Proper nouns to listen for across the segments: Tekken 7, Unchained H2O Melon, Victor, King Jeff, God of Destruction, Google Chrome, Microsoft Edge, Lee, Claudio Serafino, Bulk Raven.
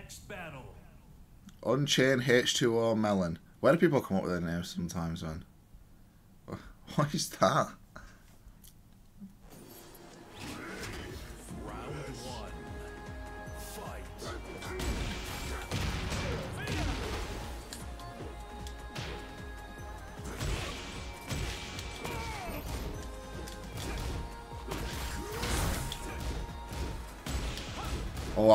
next battle. Unchained H2O Melon. Where do people come up with their names sometimes, man? What is that? Oh,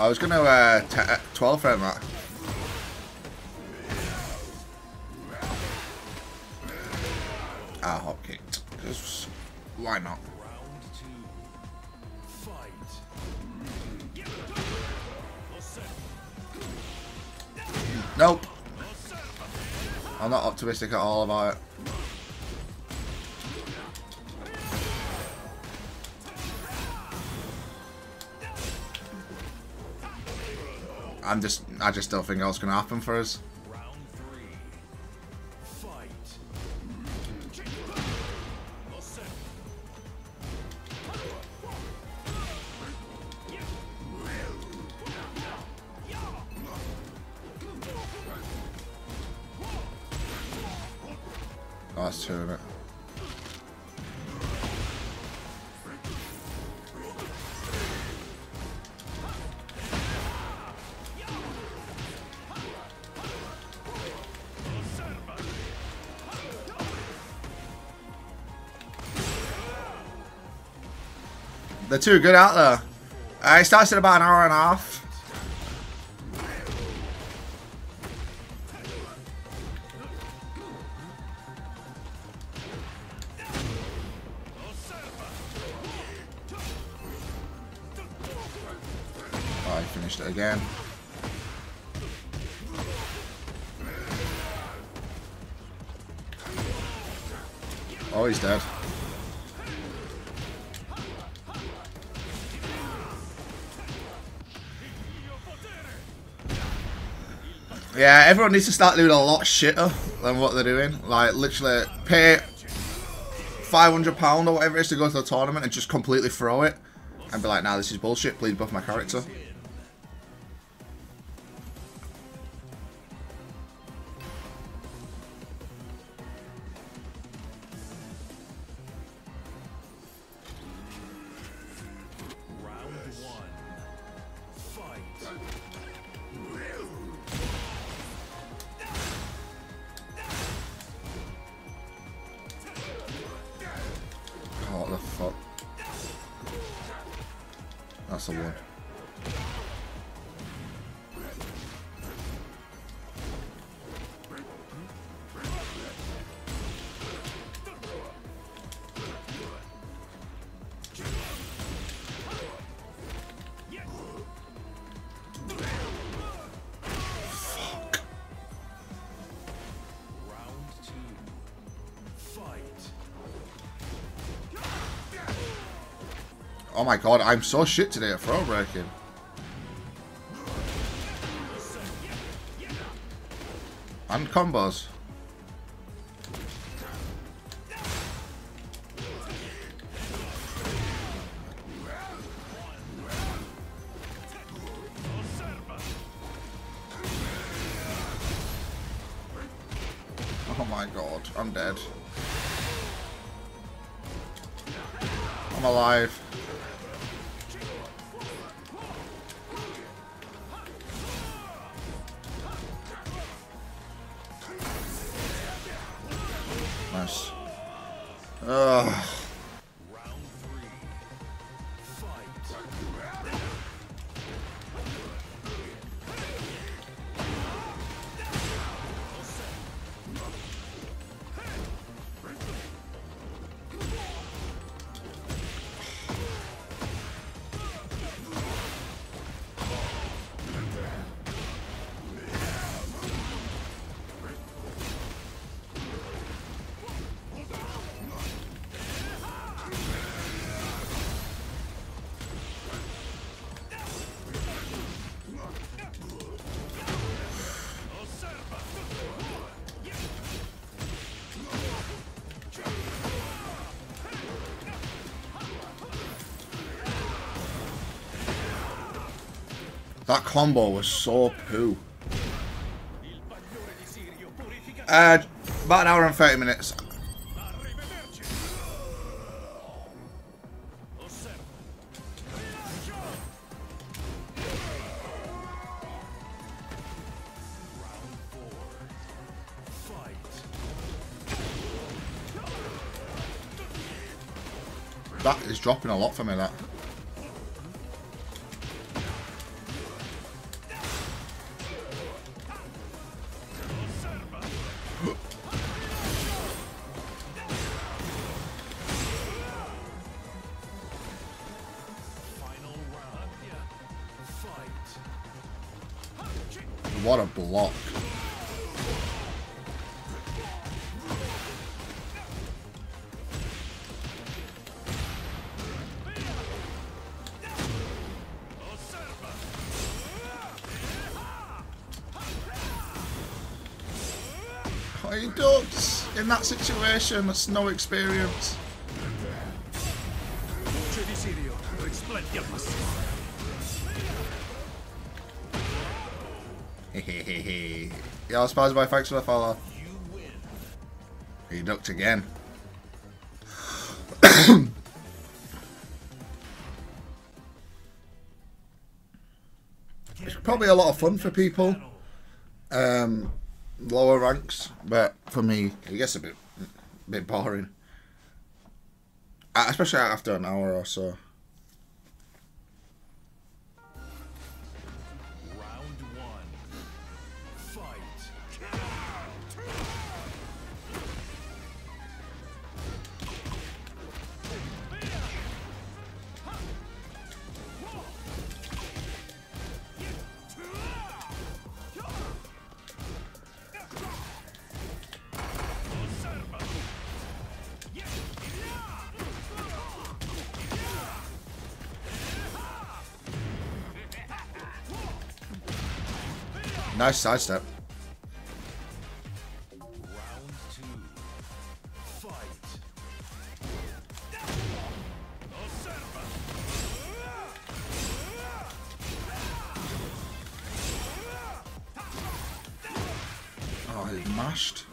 I was gonna 12 frame that. Ah, hop kicked. Cause why not? Nope. I'm not optimistic at all about it. I just don't think that's gonna happen for us. Round three. Fight. Oh, that's two of it. They're too good out there. It starts in about an hour and a half. Oh, I finished it again. Oh, he's dead. Yeah, everyone needs to start doing a lot shitter than what they're doing. Like, literally, pay £500 or whatever it is to go to the tournament and just completely throw it. And be like, nah, this is bullshit, please buff my character. That's a one. Fuck. Round two. Fight. Oh my god, I'm so shit today at throw breaking. And combos. Oh my god, I'm dead. I'm alive. Nice. Ugh. Round three. Fight. That combo was so poo. About an hour and 30 minutes. That is dropping a lot for me, that. What a block. Oh, he ducks in that situation. That's no experience. Hehehehe. Yeah, I was surprised by thanks for the follow. He ducked again. It's probably a lot of fun for people. Lower ranks, but for me, it gets a bit boring. Especially after an hour or so. Nice sidestep. Oh, he mashed.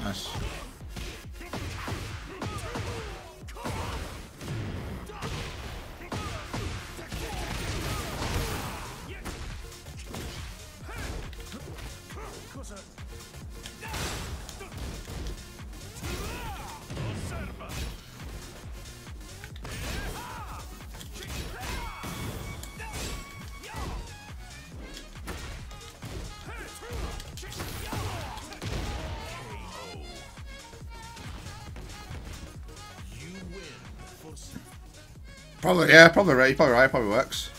Nice. Probably, yeah, probably right, you're probably right, it probably works.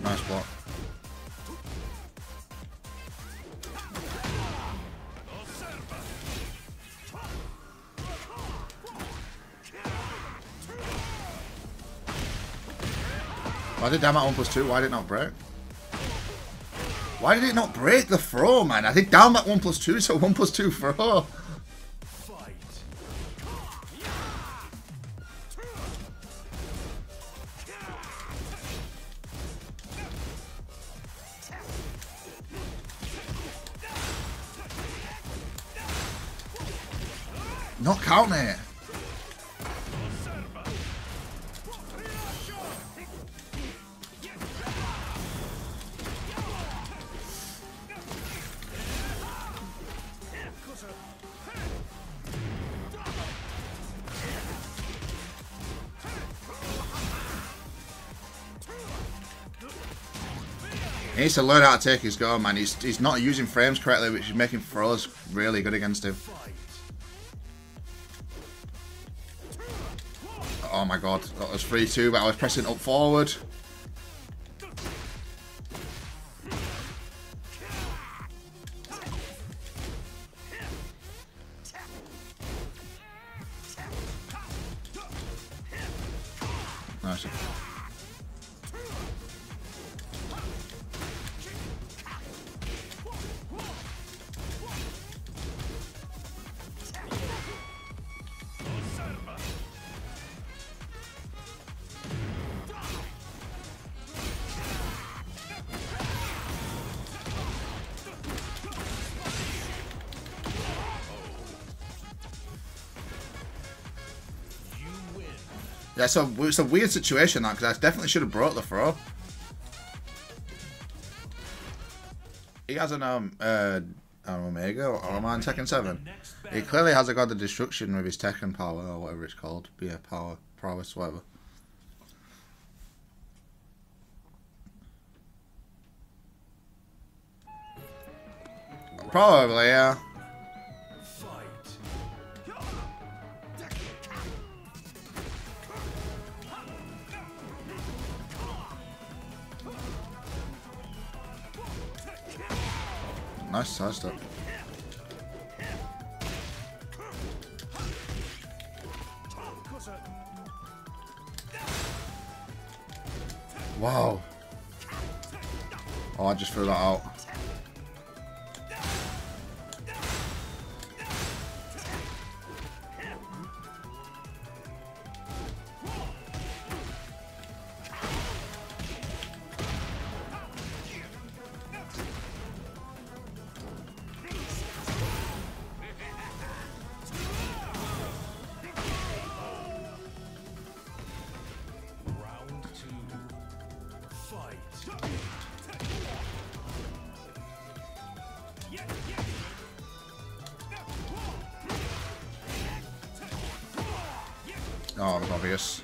Nice block. Why did damn at 1+2? Why did it not break? Why did it not break the throw, man? I did down that 1+2, so 1+2 throw. Not count it. He needs to learn how to take his goal, man. He's not using frames correctly, which is making throws really good against him. Oh my god, that was 3-2, but I was pressing up forward. Nice. Yeah, so it's a weird situation that, because I definitely should have brought the throw. He has an Omega or Arman Tekken 7. He clearly has a God of Destruction with his Tekken power or whatever it's called. Yeah, power, prowess, whatever. Probably, yeah. Nice side step. Wow. Oh, I just threw that out. Oh, it was obvious.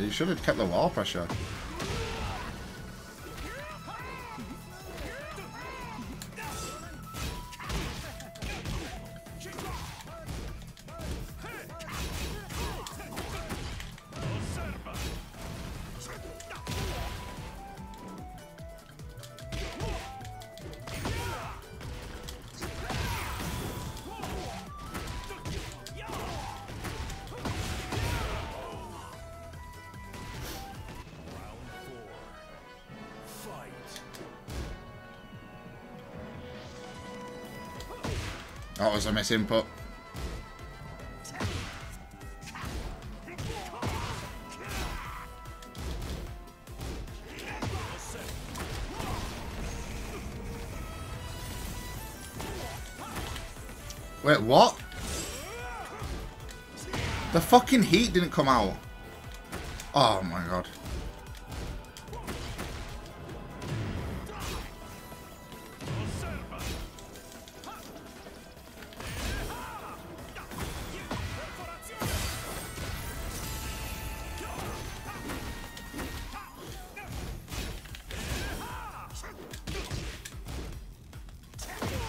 You should have kept the wall pressure. That was a misinput. Wait, what? The fucking heat didn't come out. Oh my god.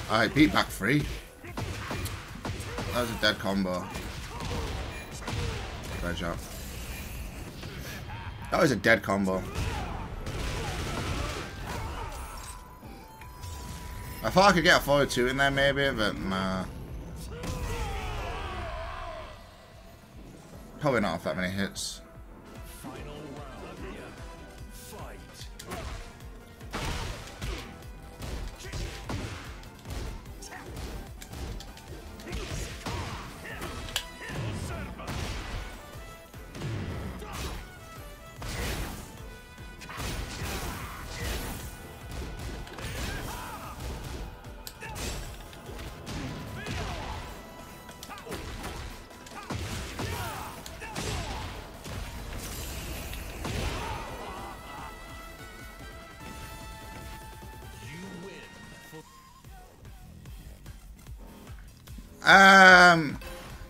Alright, beat back three. That was a dead combo. Veg out. That was a dead combo. I thought I could get a forward two in there maybe, but nah. Probably not off that many hits.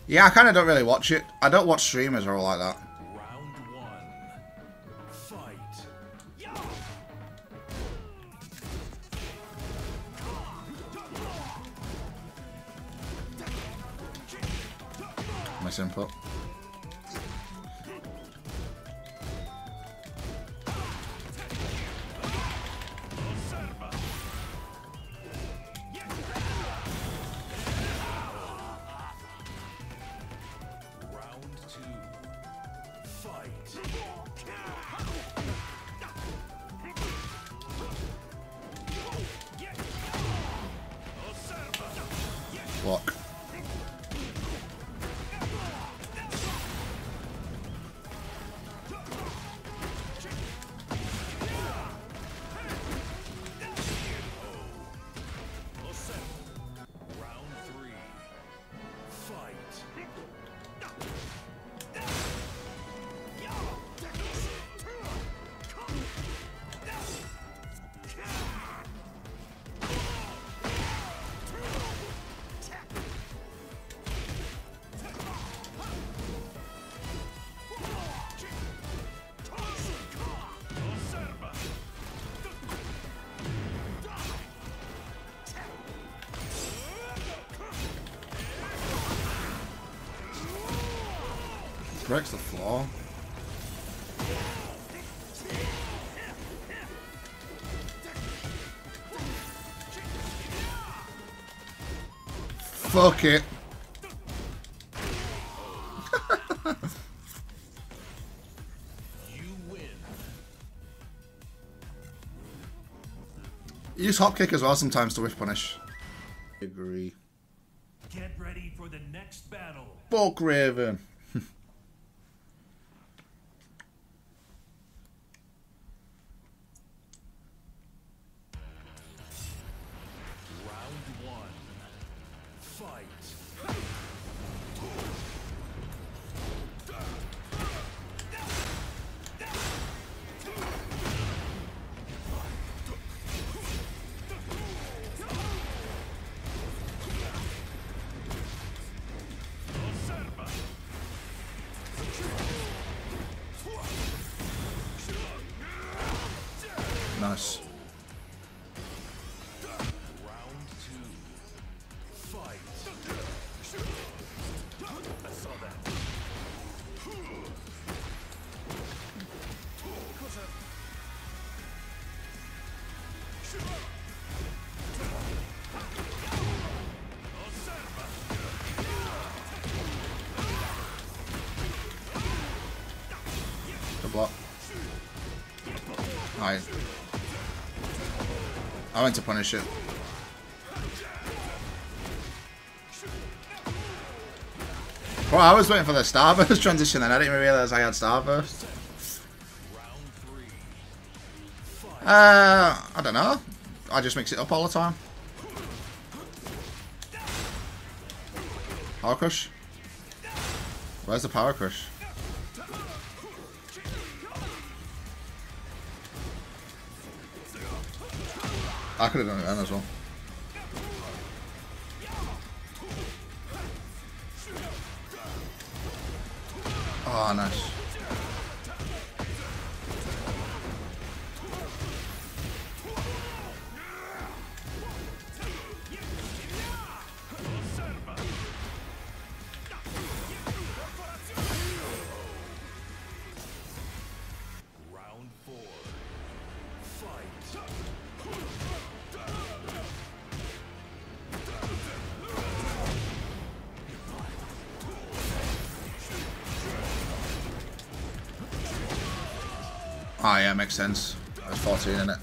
Yeah, I kind of don't really watch it. I don't watch streamers or all like that. Round one, fight. Nice input. Block. Breaks the floor. Fuck it. You win. Use hop kick as well sometimes to whiff punish. I agree. Get ready for the next battle. Bulk Raven. Nice. Round two, fight. I saw that. Good block. Nice. I went to punish it. Well, I was waiting for the starburst transition then. I didn't even realize I had starburst. I don't know. I just mix it up all the time. Power crush. Where's the power crush? I could have done it then as well. Oh, nice. Ah, oh, yeah, makes sense. That's 14, isn't it?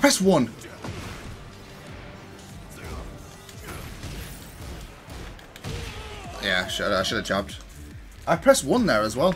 Press one. Yeah, I should have jabbed. I pressed one there as well.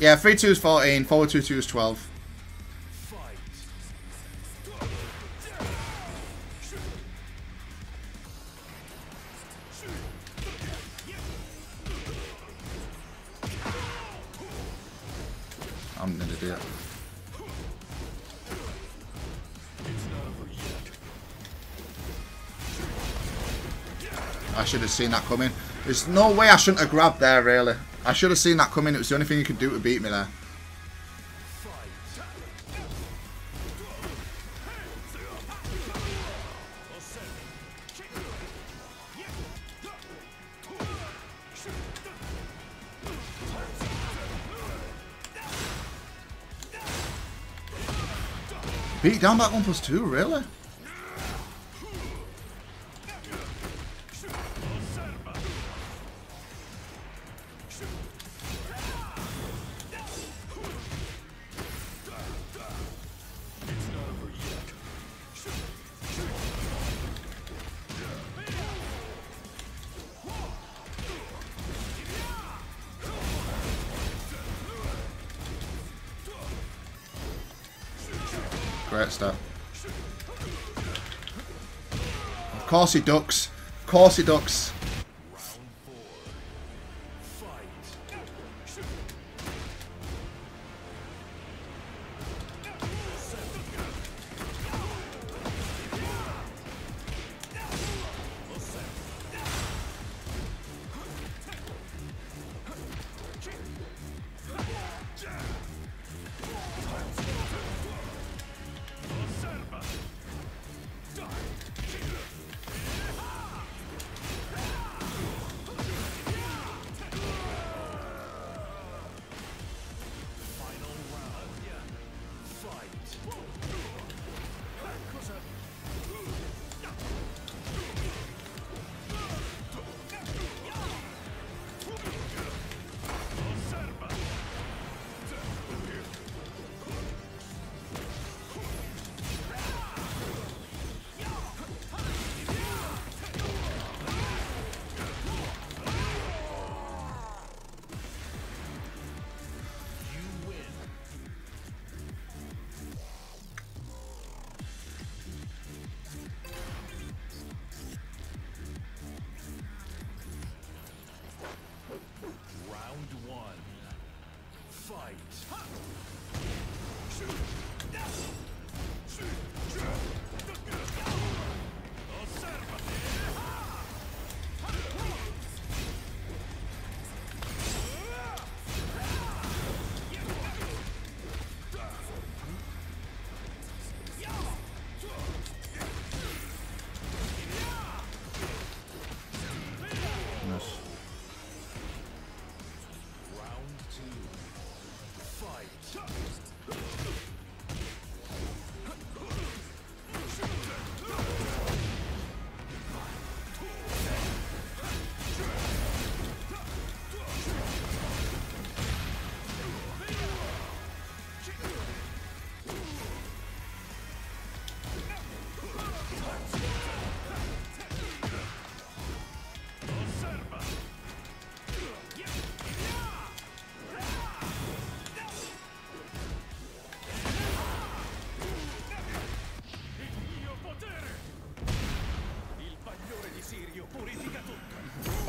Yeah, 3-2 is 14, forward 2-2 is 12. I'm gonna do that. I should have seen that coming. There's no way I shouldn't have grabbed there, really. I should have seen that coming. It was the only thing you could do to beat me there. Beat down that 1+2, really? Great start. Of course he ducks. Of course he ducks.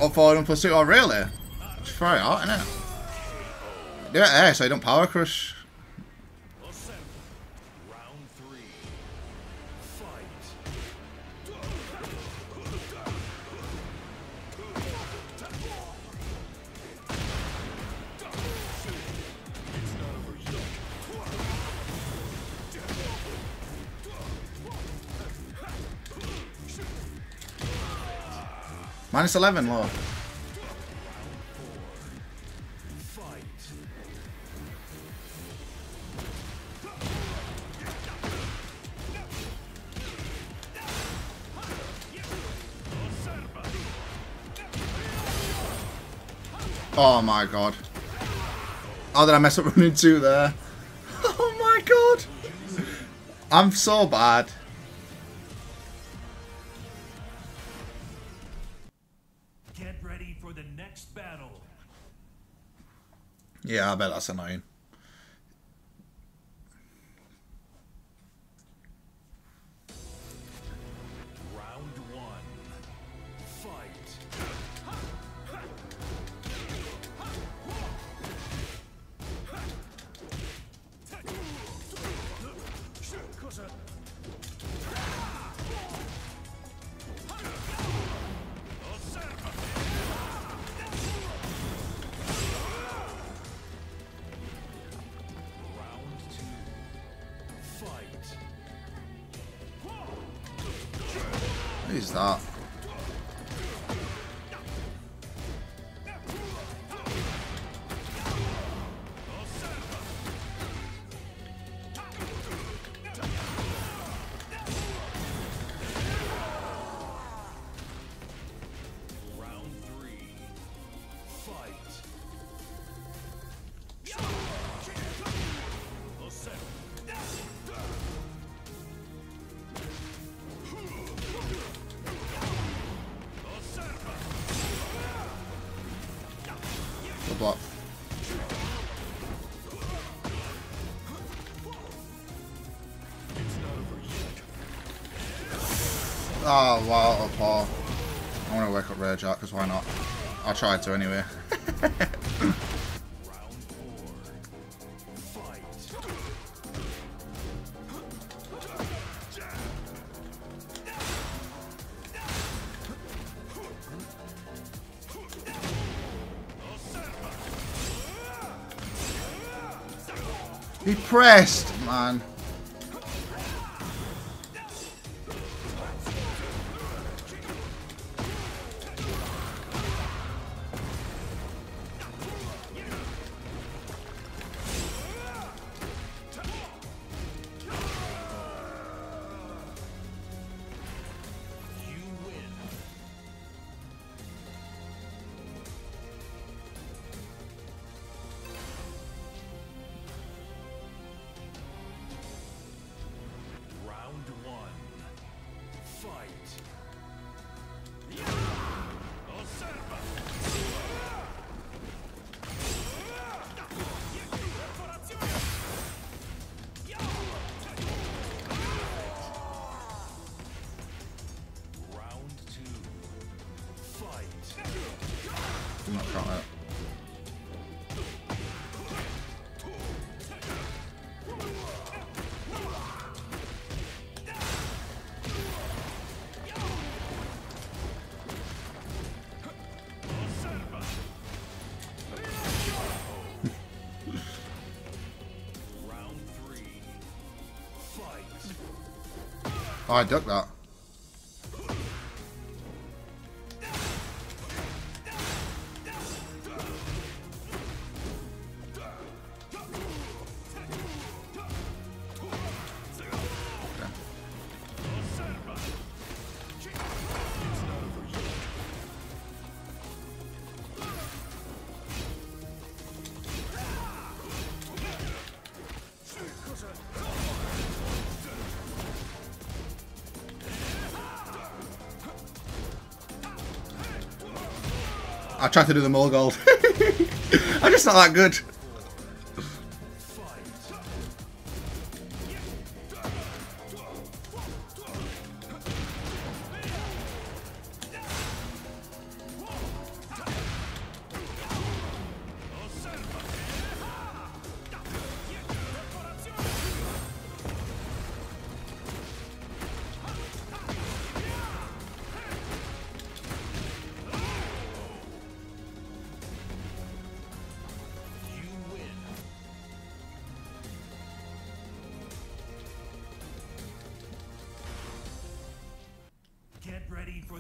up forward and plus two. Oh, really? It's very hard, isn't it? Do it there so you don't power crush. Minus 11, Lord. Oh my god. Oh, did I mess up running two there? Oh my god. I'm so bad. Yeah, I bet that's annoying. Round one, fight. Who's that? Round three, fight. Block. Oh wow, Paul. I want to wake up Rage Art because why not? I tried to anyway. He pressed, man. I'm not trying that. Round three, fight. Oh, I ducked that. I tried to do the mole gold. I'm just not that good.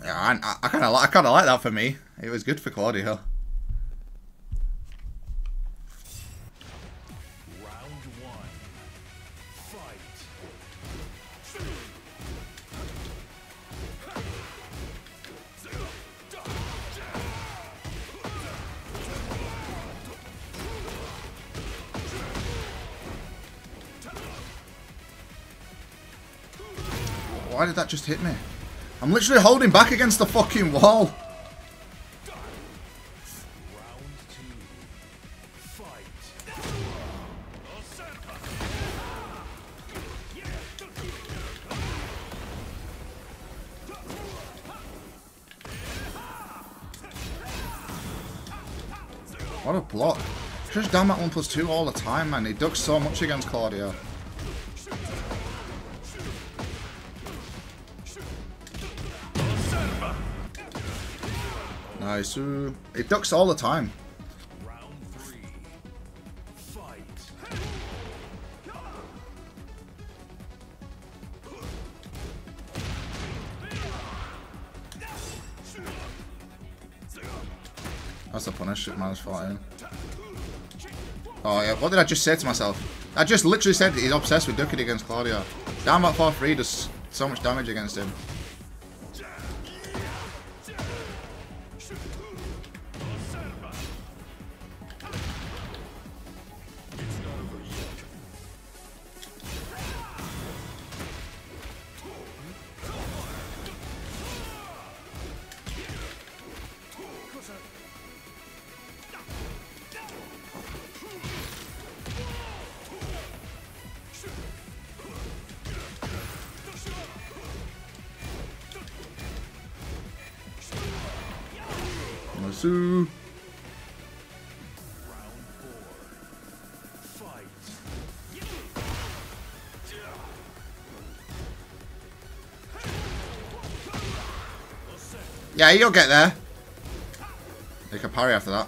Yeah, I kind of like that for me. It was good for Claudio. Why did that just hit me? I'm literally holding back against the fucking wall. What a block. Just down at 1+2 all the time, man. He ducks so much against Claudio. Nice. It ducks all the time. Round 3. Fight. That's a punish. It minus 14. Oh yeah. What did I just say to myself? I just literally said that he's obsessed with ducking against Claudio. Down at 4-3 does so much damage against him. Round 4. Fight. Yeah, you'll get there. Make a parry after that.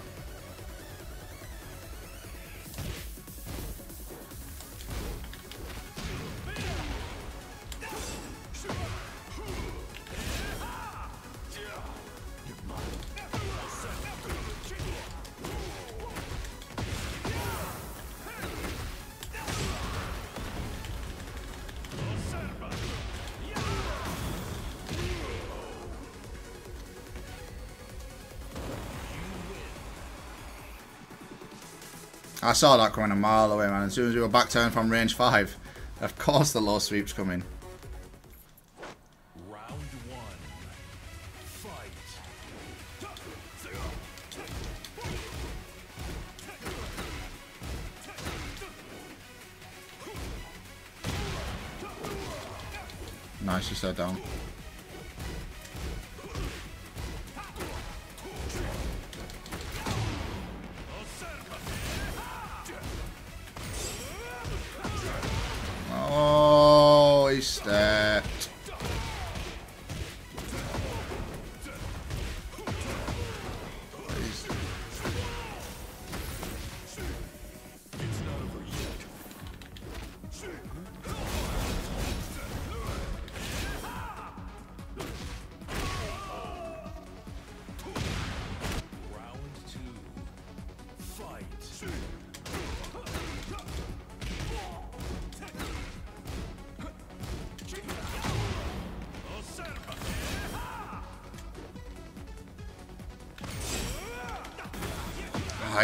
I saw that coming a mile away, man. As soon as we were back turn from range 5, of course the low sweep's coming. Round 1. Fight. Nice, just set down.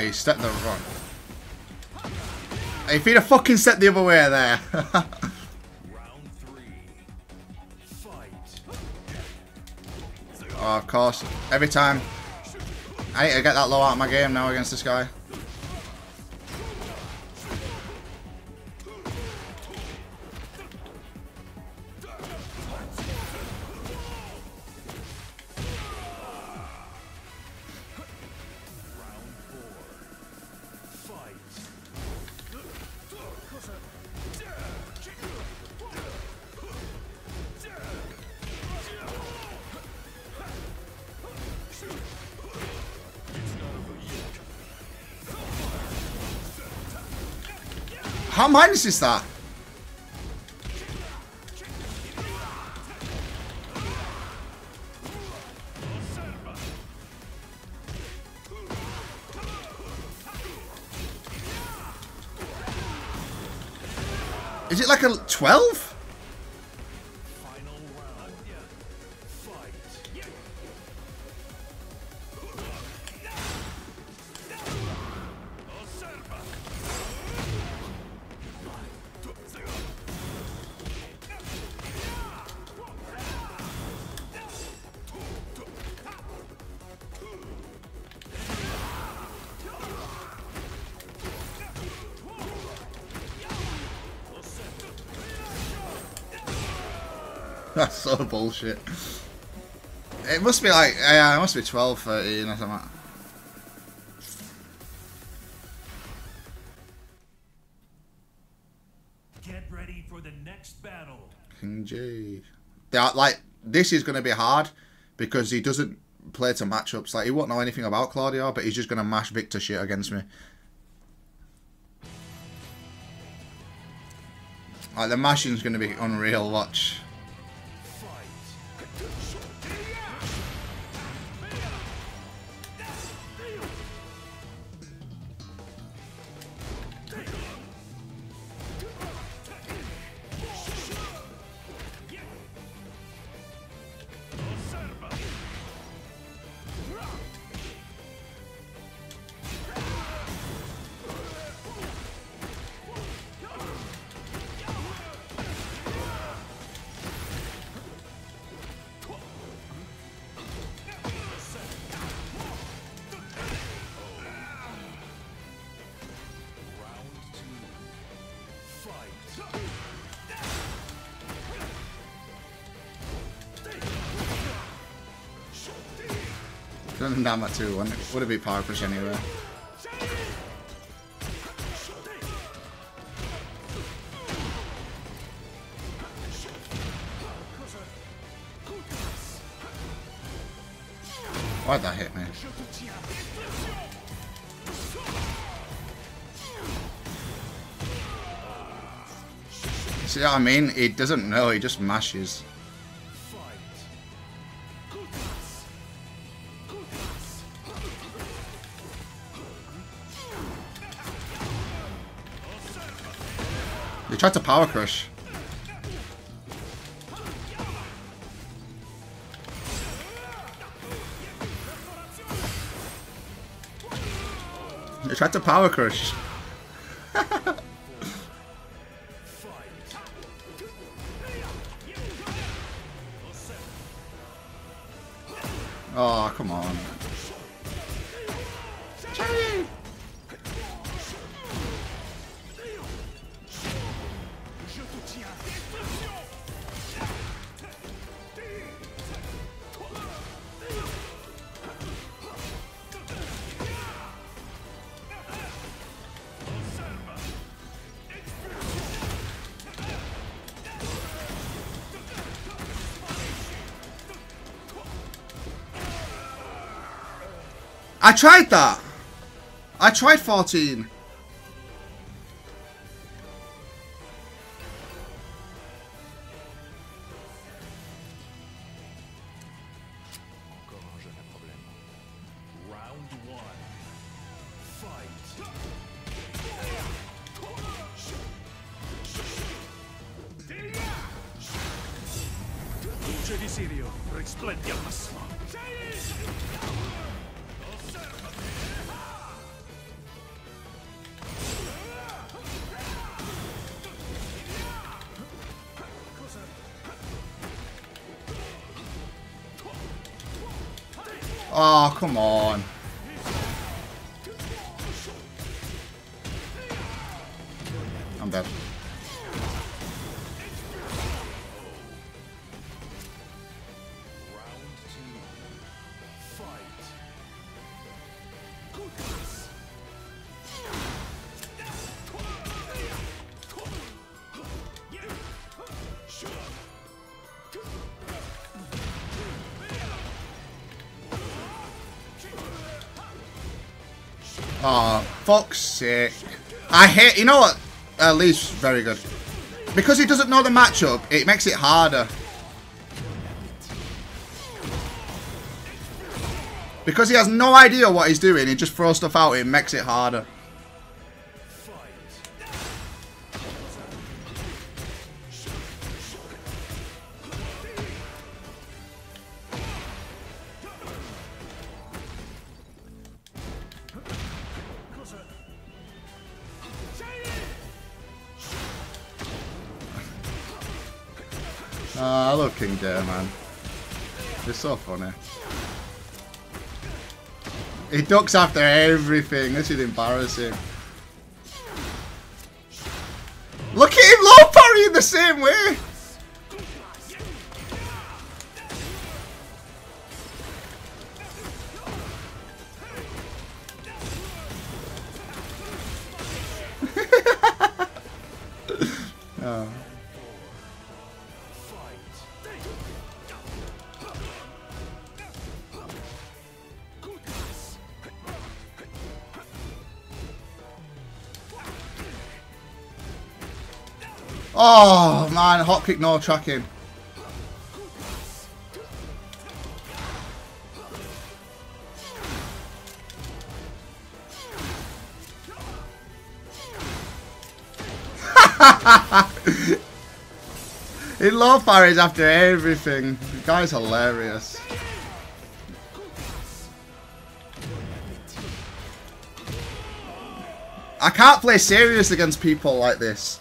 He stepped the wrong. If he'd have fucking stepped the other way there. Round 3. Fight. Oh, of course. Every time. I need to get that low out of my game now against this guy. How minus is that? Is it like a 12? Final round. That's so bullshit. It must be like, yeah, it must be 12, 13 or something. Get ready for the next battle. King Jeff. They are, like, this is going to be hard because he doesn't play to matchups. Like, he won't know anything about Claudio, but he's just going to mash Victor shit against me. Like, the mashing's going to be unreal, watch. Down that 2-1. It would have been power push anyway. Why'd that hit me? See what I mean? He doesn't know, he just mashes. They tried to power crush. They tried to power crush. Oh, come on. I tried that! I tried 14! Round one. Fight. Oh, come on. I'm dead. Oh, fuck's sake. I hate, you know what? Lee's very good. Because he doesn't know the matchup, it makes it harder. Because he has no idea what he's doing, he just throws stuff out, it makes it harder. I love King Jeff, man. It's so funny. He ducks after everything. This is embarrassing. Look at him low parrying the same way. Oh. Oh man, hot kick, no tracking. He low parries after everything. The guy's hilarious. I can't play serious against people like this.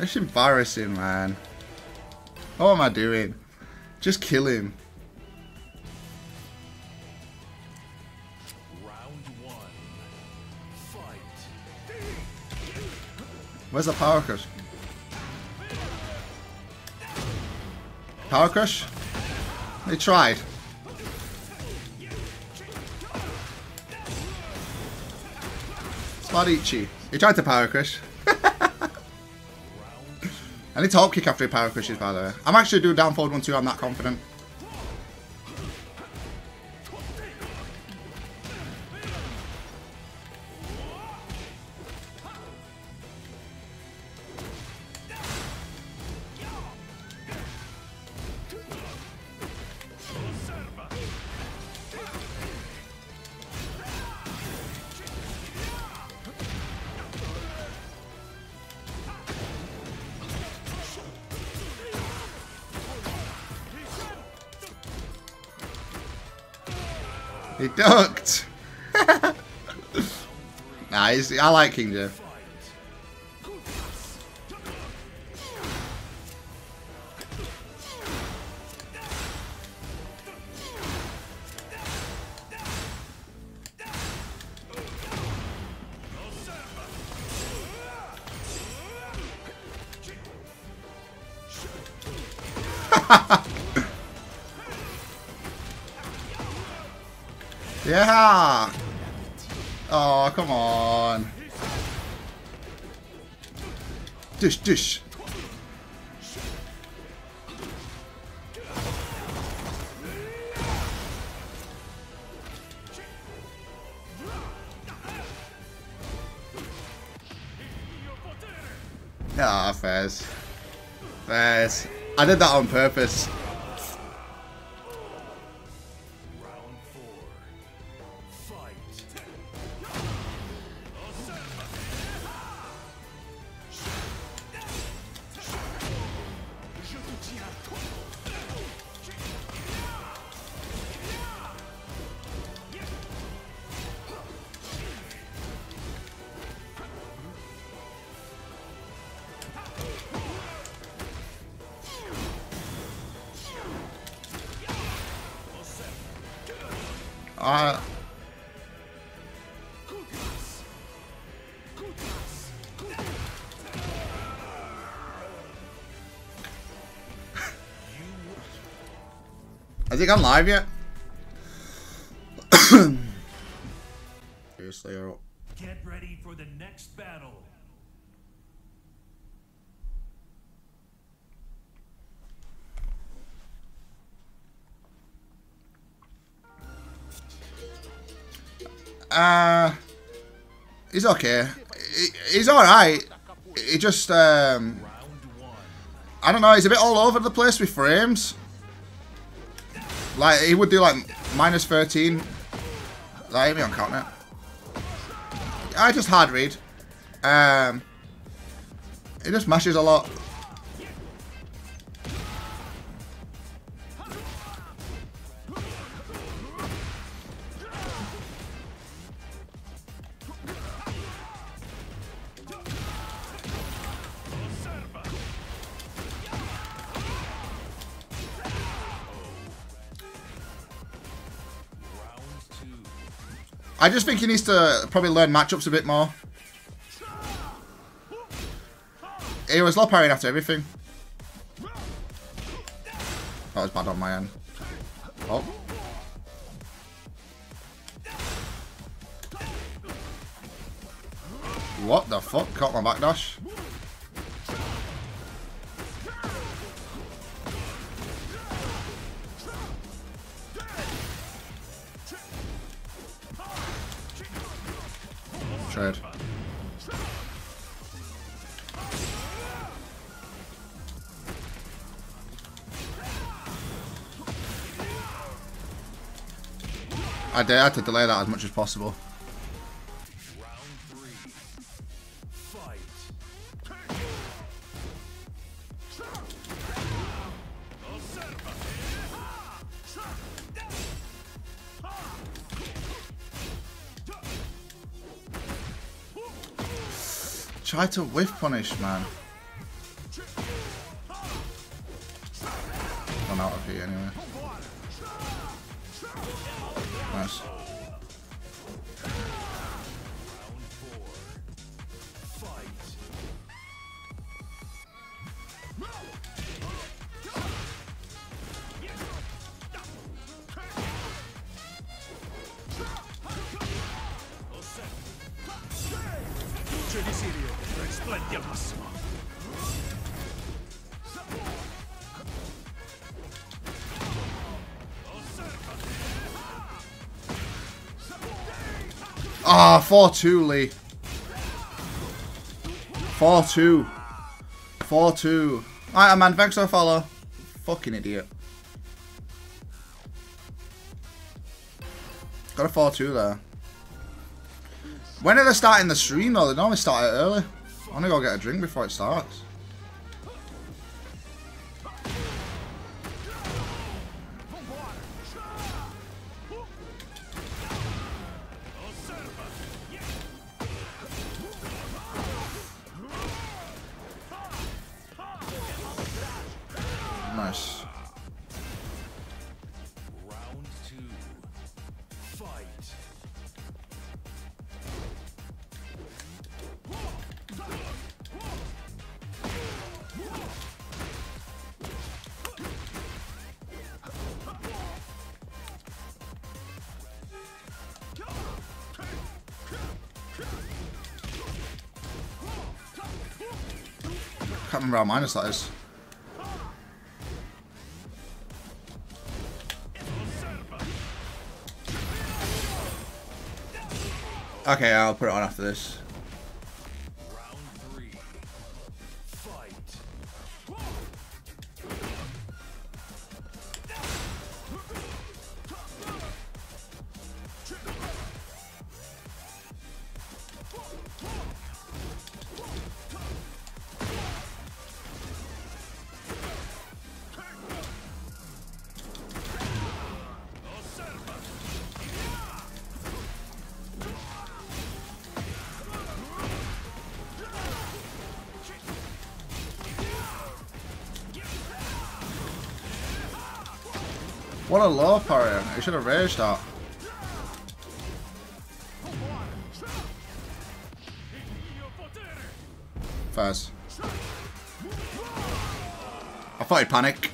It's embarrassing, man. What am I doing? Just kill him. Where's the power crush? Power crush? They tried. Spadici. He tried to power crush. I need to hop kick after he power crushes, by the way. I'm actually doing down forward 1-2, I'm that confident. He ducked! Nah, I like King Jeff. Yeah! Oh, come on. Dish, dish. Ah, Fez. Fez. I did that on purpose. Has it gone live yet? Seriously, get ready for the next battle. He's okay. He's alright. He just, I don't know, he's a bit all over the place with frames. Like, he would do like minus 13. Like, hit me on counter. I just hard read. He just mashes a lot. I just think he needs to probably learn matchups a bit more. He was low parrying after everything. That was bad on my end. Oh. What the fuck? Caught my backdash. Trade. I had to delay that as much as possible. Try to whiff punish, man. I'm out of here anyway. Nice. Ah, 4-2, Lee. 4-2. 4-2. Alright, man, thanks for the follow. Fucking idiot. Got a 4-2 there. When are they starting the stream, though? They normally start it early. I'm gonna go get a drink before it starts. Nice. Round two. Fight. Can't remember how minus that is. Okay, I'll put it on after this. Round three. Fight. What a low parry. He should have raged that. First. I thought he'd panic.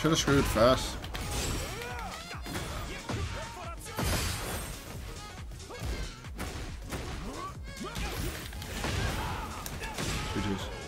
Should have screwed first. GG's.